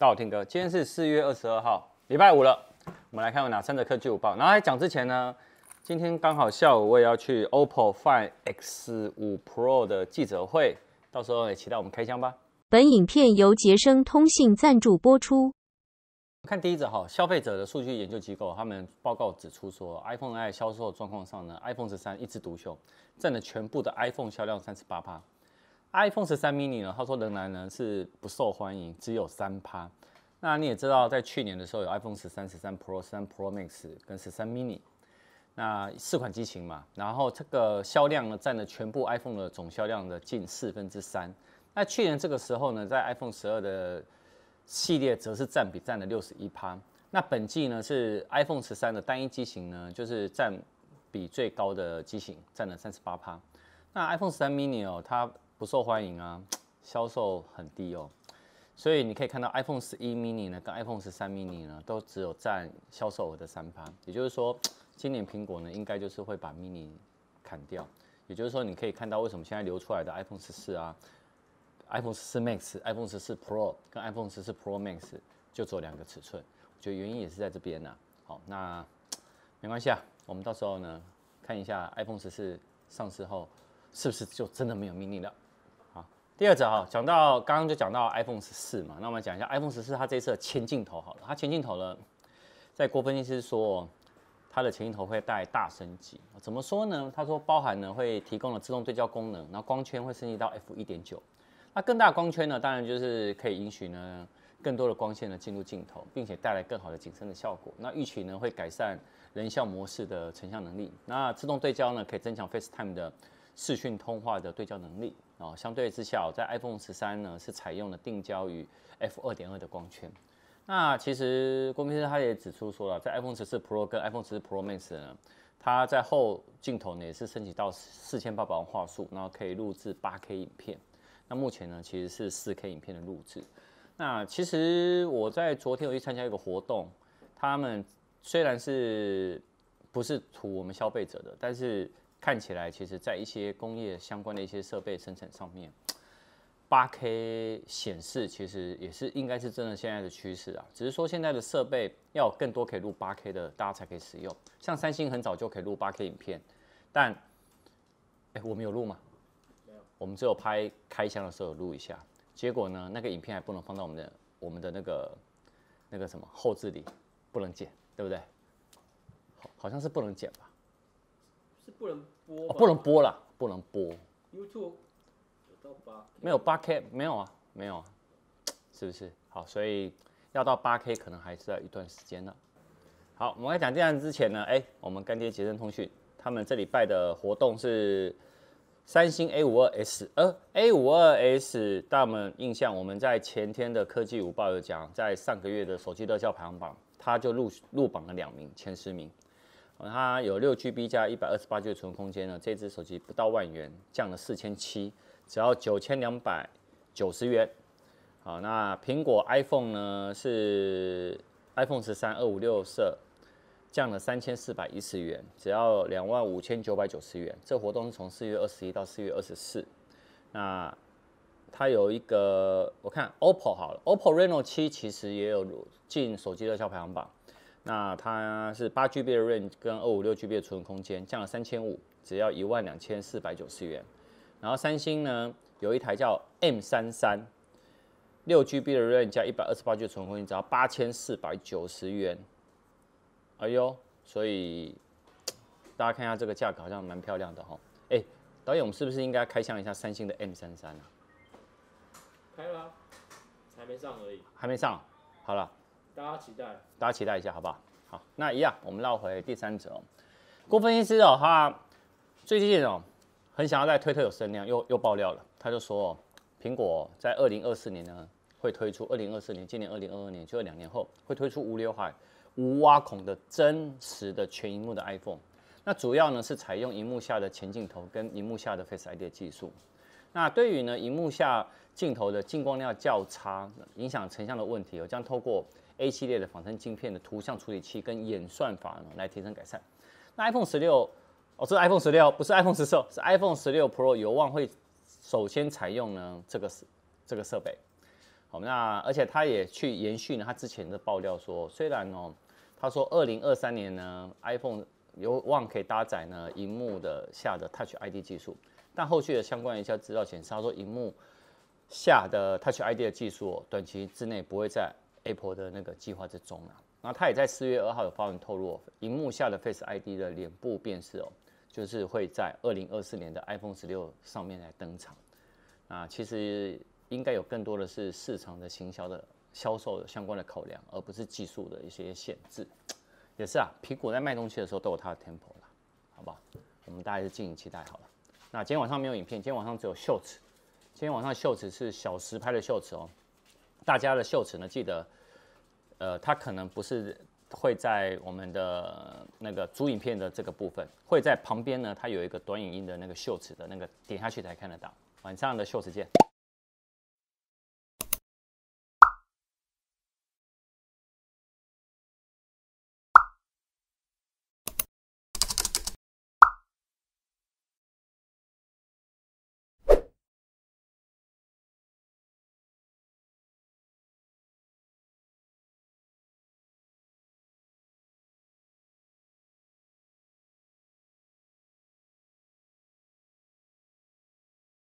大家好，听哥，今天是4月22号，礼拜五了。我们来看有哪3则科技午报。然后在讲之前呢，今天刚好下午我也要去 OPPO Find X5 Pro 的记者会，到时候也期待我们开箱吧。本影片由杰生通信赞助播出。 看第一则哈，消费者的数据研究机构他们报告指出说 ，iPhone 在销售状况上呢 ，iPhone 13一枝独秀，占了全部的 iPhone 销量38%。iPhone 13 mini 呢，他说仍然呢是不受欢迎，只有3%。那你也知道，在去年的时候有 iPhone 13、13 Pro、13 Pro Max 跟13 mini， 那4款机型嘛，然后这个销量呢占了全部 iPhone 的总销量的近3/4。那去年这个时候呢，在 iPhone 12的 系列则是占了61%，那本季呢是 iPhone 13的单一机型呢，就是占比最高的机型，占了38%。那 iPhone 13 mini 哦，它不受欢迎啊，销售很低哦，所以你可以看到 iPhone 11 mini 呢跟 iPhone 13 mini 呢都只有占销售额的3%，也就是说，今年苹果呢应该就是会把 mini 砍掉，也就是说你可以看到为什么现在流出来的 iPhone 14啊。 iPhone 14 Max、iPhone 14 Pro 跟 iPhone 14 Pro Max 就只有2个尺寸，我觉得原因也是在这边呐。好，那没关系啊，我们到时候呢看一下 iPhone 14上市后是不是就真的没有 mini 了。好，第二则哈，刚刚就讲到 iPhone 14嘛，那我们讲一下 iPhone 14它这一次的前镜头好了，它前镜头呢，在郭分析师说它的前镜头会带大升级，怎么说呢？他说包含呢会提供了自动对焦功能，然后光圈会升级到 f1.9。 那更大的光圈呢，当然就是可以允许呢更多的光线呢进入镜头，并且带来更好的景深的效果。那预期呢会改善人像模式的成像能力。那自动对焦呢可以增强 FaceTime 的视讯通话的对焦能力啊、哦。相对之下，在 iPhone 13呢是采用了定焦与 f2.2 的光圈。那其实郭明师他也指出说了，在 iPhone 14 Pro 跟 iPhone 14 Pro Max 呢，它在后镜头呢也是升级到4800万画素，然后可以录制 8K 影片。 那目前呢，其实是 4K 影片的录制。那其实我在昨天有去参加一个活动，他们虽然是不是图我们消费者的，但是看起来其实在一些工业相关的一些设备生产上面 ，8K 显示其实也是应该是真的现在的趋势啊。只是说现在的设备要有更多可以录 8K 的，大家才可以使用。像三星很早就可以录 8K 影片，但我们有录吗？ 我们只有拍开箱的时候有录一下，结果呢，那个影片还不能放到我们的那个什么后置里，不能剪，对不对？好像是不能剪吧？是不能播、哦？不能播啦，不能播。YouTube 有到 8K 没有 8K 没有啊，没有啊，是不是？好，所以要到 8K 可能还是要一段时间了。好，我们在讲这样之前呢，我们干爹杰森通讯他们这礼拜的活动是 三星 A52S， A52S， 大家有没有印象？我们在前天的科技午报有讲，在上个月的手机热销排行榜，它就入榜了2名，前10名。它有 6GB 加128 G 的存空间呢，这只手机不到1万元，降了4700，只要9290元。好，那苹果 iPhone 呢是 iPhone 13 256色。 降了3410元，只要25990元。这活动是从4月21到4月24。那它有一个，我看 OPPO 好了 ，OPPO Reno 7其实也有进手机热销排行榜。那它是 8GB 的 RAM 跟 256GB 的存空间，降了3500，只要12490元。然后三星呢有一台叫 M33， 6GB 的 RAM 加128GB 的存空间，只要8490元。 哎呦，所以大家看一下这个价格，好像蛮漂亮的哈。导演，我们是不是应该开箱一下三星的 M33 啊？开了、啊，还没上而已。还没上，好了，大家期待一下，好不好？好，那一样，我们绕回第3则。郭分析师哦，他最近哦很想要在推特有声量，又爆料了，他就说，苹果在2024年呢会推出2024年，今年2022年，就2年后会推出无挖孔的真实的全屏幕的 iPhone， 那主要呢是采用屏幕下的前镜头跟屏幕下的 Face ID 的技术。那对于呢屏幕下镜头的进光量较差，影响成像的问题，将透过 A 系列的仿生镜片的图像处理器跟演算法呢来提升改善。那 iPhone 16，哦，这是 iPhone 16，不是 iPhone 14，是 iPhone 16 Pro 有望会首先采用呢这个设备。好，那而且他也去延续呢他之前的爆料说，虽然哦，他说2023年呢 iPhone 有望可以搭载呢屏幕的下的 Touch ID 技术，但后续的相关一些资料显示，他说屏幕下的 Touch ID 的技术哦，短期之内不会在 Apple 的那个计划之中啊。 那他也在4月2号有发文透露，屏幕下的 Face ID 的脸部辨识哦，就是会在2024年的 iPhone 16上面来登场。啊，其实应该有更多的是市场的行销的销售的相关的考量，而不是技术的一些限制。也是啊，苹果在卖东西的时候都有它的 tempo 啦，好不好？我们大家是敬请期待好了。那今天晚上没有影片，今天晚上只有shorts。今天晚上shorts是小时拍的shorts哦，大家的shorts呢记得。 它可能不是会在我们的那个主影片的这个部分，会在旁边呢，它有一个短影音的那个shorts的那个点下去才看得到。晚上的shorts见。